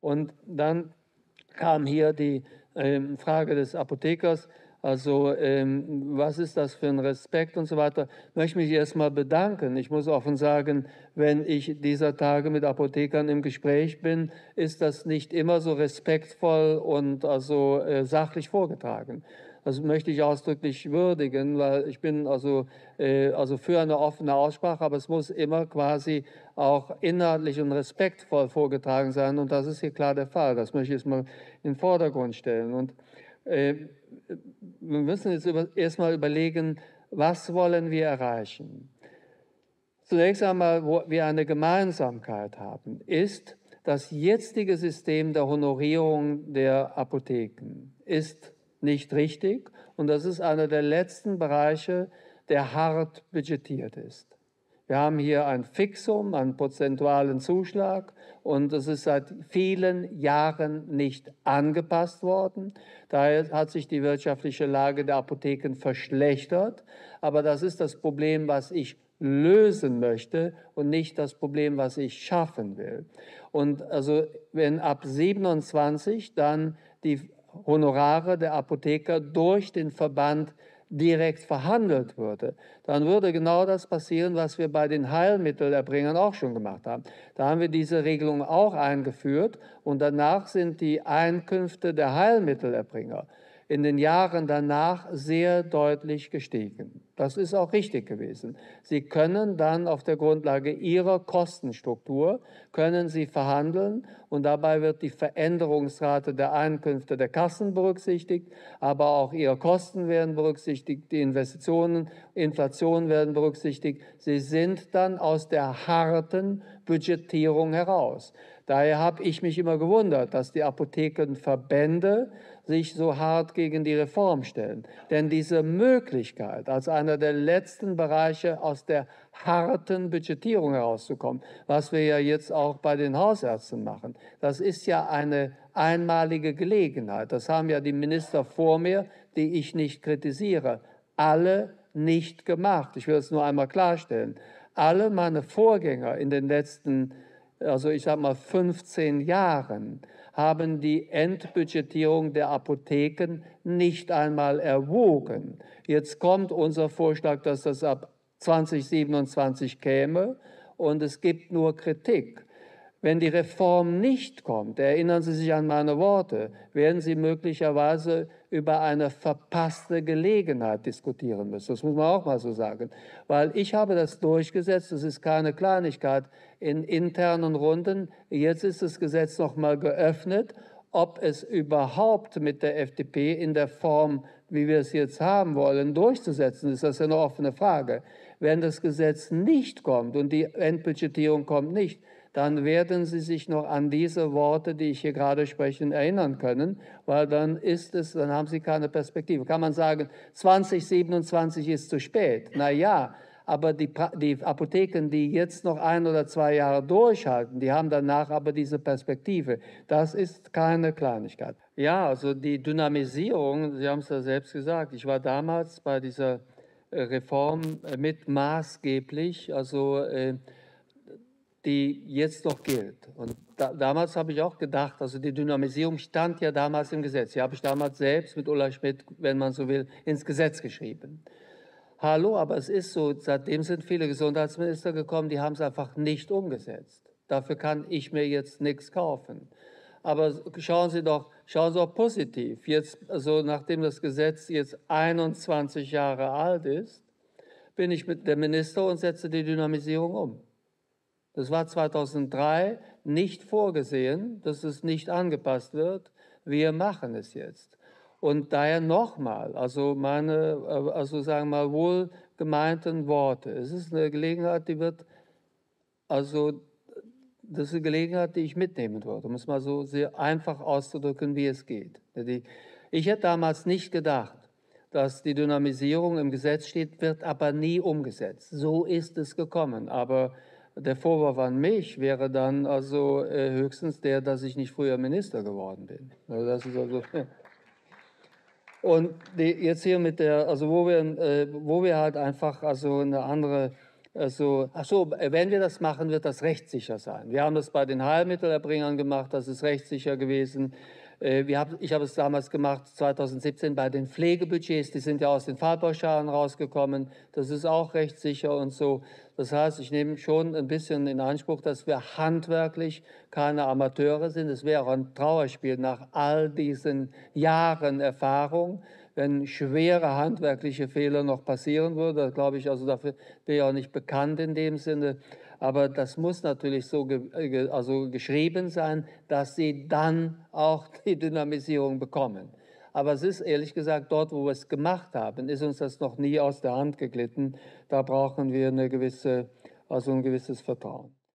Und dann kam hier die Frage des Apothekers, also was ist das für ein Respekt und so weiter. Ich möchte mich erstmal bedanken. Ich muss offen sagen, wenn ich dieser Tage mit Apothekern im Gespräch bin, ist das nicht immer so respektvoll und also sachlich vorgetragen. Das möchte ich ausdrücklich würdigen, weil ich bin also für eine offene Aussprache, aber es muss immer quasi auch inhaltlich und respektvoll vorgetragen sein. Und das ist hier klar der Fall. Das möchte ich jetzt mal in den Vordergrund stellen. Und wir müssen jetzt erstmal überlegen, was wollen wir erreichen? Zunächst einmal, wo wir eine Gemeinsamkeit haben, ist das jetzige System der Honorierung der Apotheken ist nicht richtig, und das ist einer der letzten Bereiche, der hart budgetiert ist. Wir haben hier ein Fixum, einen prozentualen Zuschlag, und es ist seit vielen Jahren nicht angepasst worden. Daher hat sich die wirtschaftliche Lage der Apotheken verschlechtert. Aber das ist das Problem, was ich lösen möchte und nicht das Problem, was ich schaffen will. Und also wenn ab 27 dann die Honorare der Apotheker durch den Verband direkt verhandelt würde, dann würde genau das passieren, was wir bei den Heilmittelerbringern auch schon gemacht haben. Da haben wir diese Regelung auch eingeführt, und danach sind die Einkünfte der Heilmittelerbringer in den Jahren danach sehr deutlich gestiegen. Das ist auch richtig gewesen. Sie können dann auf der Grundlage ihrer Kostenstruktur, können sie verhandeln, und dabei wird die Veränderungsrate der Einkünfte der Kassen berücksichtigt, aber auch ihre Kosten werden berücksichtigt, die Investitionen, Inflation werden berücksichtigt. Sie sind dann aus der harten Budgetierung heraus. Daher habe ich mich immer gewundert, dass die Apothekenverbände sich so hart gegen die Reform stellen. Denn diese Möglichkeit, als einer der letzten Bereiche aus der harten Budgetierung herauszukommen, was wir ja jetzt auch bei den Hausärzten machen, das ist ja eine einmalige Gelegenheit. Das haben ja die Minister vor mir, die ich nicht kritisiere, alle nicht gemacht. Ich will es nur einmal klarstellen. Alle meine Vorgänger in den letzten, also ich sage mal 15 Jahren, haben die Entbudgetierung der Apotheken nicht einmal erwogen. Jetzt kommt unser Vorschlag, dass das ab 2027 käme, und es gibt nur Kritik. Wenn die Reform nicht kommt, erinnern Sie sich an meine Worte, werden Sie möglicherweise über eine verpasste Gelegenheit diskutieren müssen. Das muss man auch mal so sagen. Weil ich habe das durchgesetzt, das ist keine Kleinigkeit, in internen Runden. Jetzt ist das Gesetz noch mal geöffnet, ob es überhaupt mit der FDP in der Form, wie wir es jetzt haben wollen, durchzusetzen ist. Das ist eine offene Frage. Wenn das Gesetz nicht kommt und die Entbudgetierung kommt nicht, dann werden Sie sich noch an diese Worte, die ich hier gerade spreche, erinnern können, weil dann ist es, dann haben Sie keine Perspektive. Kann man sagen, 2027 ist zu spät? Na ja, aber die Apotheken, die jetzt noch 1 oder 2 Jahre durchhalten, die haben danach aber diese Perspektive. Das ist keine Kleinigkeit. Ja, also die Dynamisierung, Sie haben es ja selbst gesagt, ich war damals bei dieser Reform mit maßgeblich, also die jetzt noch gilt. Und damals habe ich auch gedacht, also die Dynamisierung stand ja damals im Gesetz. Die habe ich damals selbst mit Ulla Schmidt, wenn man so will, ins Gesetz geschrieben. Hallo, aber es ist so, seitdem sind viele Gesundheitsminister gekommen, die haben es einfach nicht umgesetzt. Dafür kann ich mir jetzt nichts kaufen. Aber schauen Sie doch positiv. Jetzt, also nachdem das Gesetz jetzt 21 Jahre alt ist, bin ich mit dem Minister und setze die Dynamisierung um. Das war 2003 nicht vorgesehen, dass es nicht angepasst wird. Wir machen es jetzt. Und daher nochmal, also meine, sagen wir mal, wohl gemeinten Worte. Es ist eine Gelegenheit, die wird, also das ist eine Gelegenheit, die ich mitnehmen würde, um es mal so sehr einfach auszudrücken, wie es geht. Ich hätte damals nicht gedacht, dass die Dynamisierung im Gesetz steht, wird aber nie umgesetzt. So ist es gekommen, aber der Vorwurf an mich wäre dann also höchstens der, dass ich nicht früher Minister geworden bin. Also das ist also und jetzt hier mit der, also wo wir halt einfach also eine andere Also, wenn wir das machen, wird das rechtssicher sein. Wir haben das bei den Heilmittelerbringern gemacht, das ist rechtssicher gewesen. Ich habe es damals gemacht, 2017, bei den Pflegebudgets, die sind ja aus den Fallpauschalen rausgekommen. Das ist auch rechtssicher und so. Das heißt, ich nehme schon ein bisschen in Anspruch, dass wir handwerklich keine Amateure sind. Es wäre auch ein Trauerspiel nach all diesen Jahren Erfahrung, wenn schwere handwerkliche Fehler noch passieren würden. Das glaube ich, also dafür bin ich auch nicht bekannt in dem Sinne. Aber das muss natürlich so geschrieben sein, dass sie dann auch die Dynamisierung bekommen. Aber es ist ehrlich gesagt, dort, wo wir es gemacht haben, ist uns das noch nie aus der Hand geglitten. Da brauchen wir eine gewisse, also ein gewisses Vertrauen.